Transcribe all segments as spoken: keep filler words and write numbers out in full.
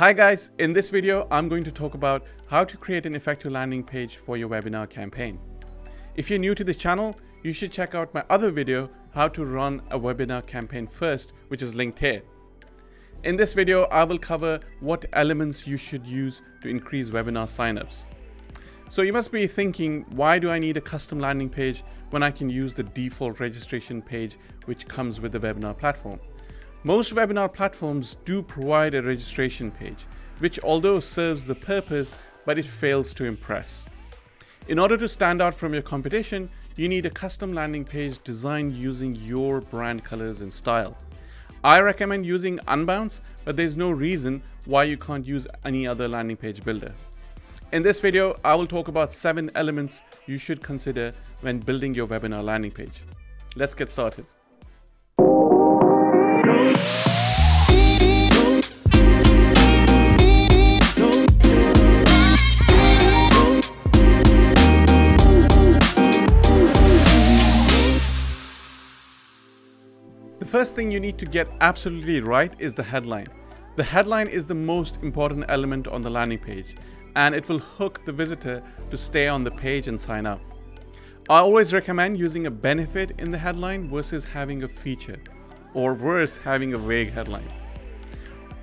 Hi guys, in this video, I'm going to talk about how to create an effective landing page for your webinar campaign. If you're new to this channel, you should check out my other video, how to run a webinar campaign first, which is linked here. In this video, I will cover what elements you should use to increase webinar signups. So you must be thinking, why do I need a custom landing page when I can use the default registration page, which comes with the webinar platform? Most webinar platforms do provide a registration page, which although serves the purpose, but it fails to impress. In order to stand out from your competition, you need a custom landing page designed using your brand colors and style. I recommend using Unbounce, but there's no reason why you can't use any other landing page builder. In this video, I will talk about seven elements you should consider when building your webinar landing page. Let's get started. The first thing you need to get absolutely right is the headline. The headline is the most important element on the landing page, and it will hook the visitor to stay on the page and sign up. I always recommend using a benefit in the headline versus having a feature, or worse, having a vague headline.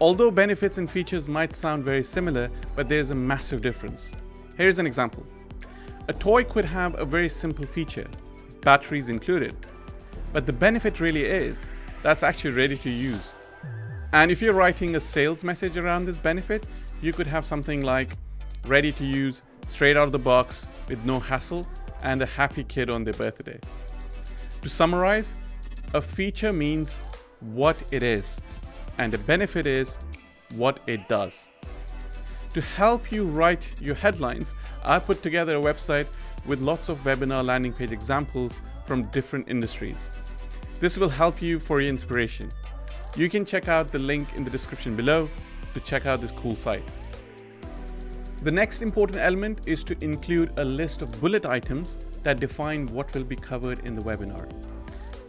Although benefits and features might sound very similar, but there's a massive difference. Here's an example. A toy could have a very simple feature, batteries included, but the benefit really is that's actually ready to use. And if you're writing a sales message around this benefit, you could have something like ready to use, straight out of the box with no hassle, and a happy kid on their birthday. To summarize, a feature means what it is, and a benefit is what it does. To help you write your headlines, I put together a website with lots of webinar landing page examples from different industries. This will help you for your inspiration. You can check out the link in the description below to check out this cool site. The next important element is to include a list of bullet items that define what will be covered in the webinar.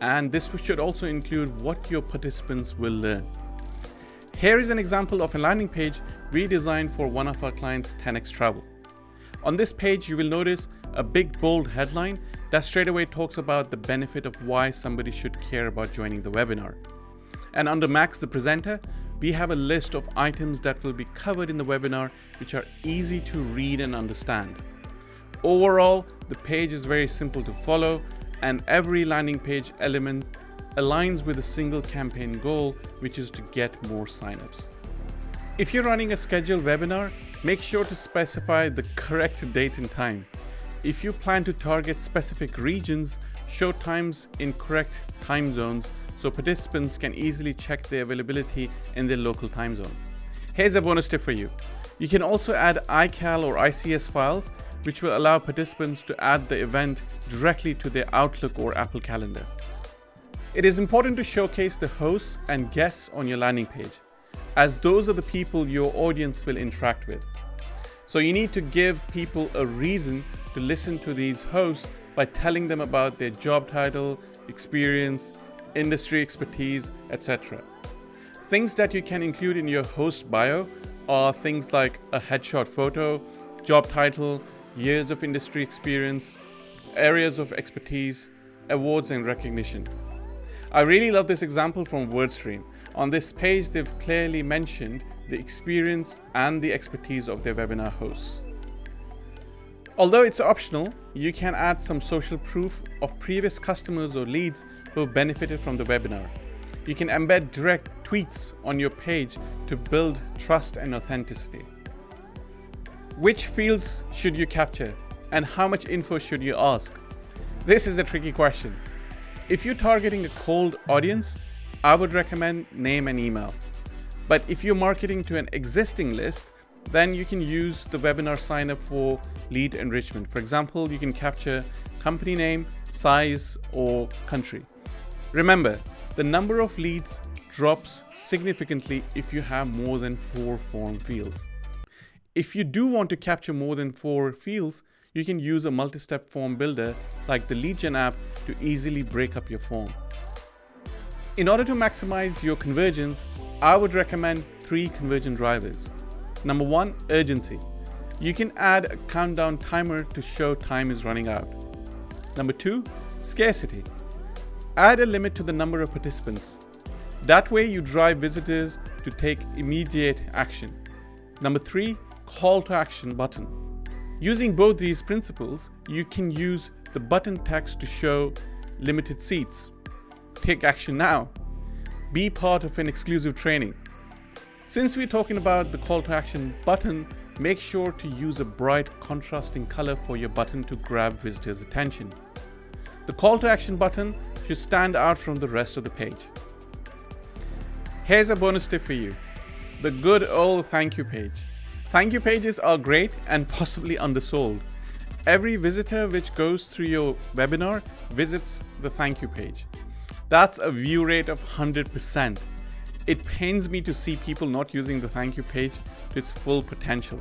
And this should also include what your participants will learn. Here is an example of a landing page we designed for one of our clients, ten X Travel. On this page, you will notice a big bold headline that straight away talks about the benefit of why somebody should care about joining the webinar. And under Max the presenter, we have a list of items that will be covered in the webinar, which are easy to read and understand. Overall, the page is very simple to follow, and every landing page element aligns with a single campaign goal, which is to get more signups. If you're running a scheduled webinar, make sure to specify the correct date and time. If you plan to target specific regions, show times in correct time zones so participants can easily check their availability in their local time zone. Here's a bonus tip for you. You can also add iCal or I C S files, which will allow participants to add the event directly to their Outlook or Apple Calendar. It is important to showcase the hosts and guests on your landing page, as those are the people your audience will interact with. So you need to give people a reason to listen to these hosts by telling them about their job title, experience, industry expertise, et cetera. Things that you can include in your host bio are things like a headshot photo, job title, years of industry experience, areas of expertise, awards and recognition. I really love this example from WordStream. On this page, they've clearly mentioned the experience and the expertise of their webinar hosts. Although it's optional, you can add some social proof of previous customers or leads who benefited from the webinar. You can embed direct tweets on your page to build trust and authenticity. Which fields should you capture, and how much info should you ask? This is a tricky question. If you're targeting a cold audience, I would recommend name and email. But if you're marketing to an existing list, then you can use the webinar sign up for lead enrichment. For example, you can capture company name, size, or country. Remember, the number of leads drops significantly if you have more than four form fields. If you do want to capture more than four fields, you can use a multi-step form builder like the LeadGen app to easily break up your form. In order to maximize your conversions, I would recommend three conversion drivers. Number one, urgency. You can add a countdown timer to show time is running out. Number two, scarcity. Add a limit to the number of participants. That way you drive visitors to take immediate action. Number three, call to action button. Using both these principles, you can use the button text to show limited seats. Take action now. Be part of an exclusive training. Since we're talking about the call to action button, make sure to use a bright contrasting color for your button to grab visitors' attention. The call to action button should stand out from the rest of the page. Here's a bonus tip for you. The good old thank you page. Thank you pages are great and possibly undersold. Every visitor which goes through your webinar visits the thank you page. That's a view rate of one hundred percent. It pains me to see people not using the thank you page to its full potential.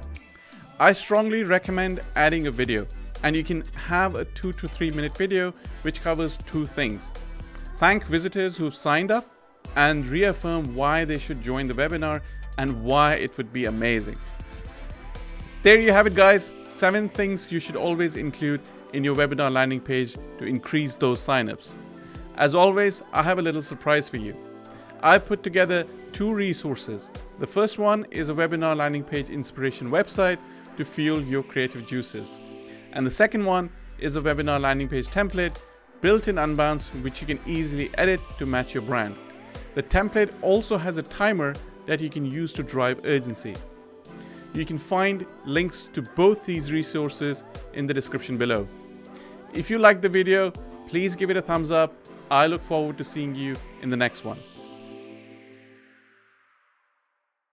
I strongly recommend adding a video, and you can have a two to three minute video which covers two things. Thank visitors who've signed up and reaffirm why they should join the webinar and why it would be amazing. There you have it, guys. Seven things you should always include in your webinar landing page to increase those signups. As always, I have a little surprise for you. I've put together two resources. The first one is a webinar landing page inspiration website to fuel your creative juices. And the second one is a webinar landing page template built in Unbounce, which you can easily edit to match your brand. The template also has a timer that you can use to drive urgency. You can find links to both these resources in the description below. If you liked the video, please give it a thumbs up. I look forward to seeing you in the next one.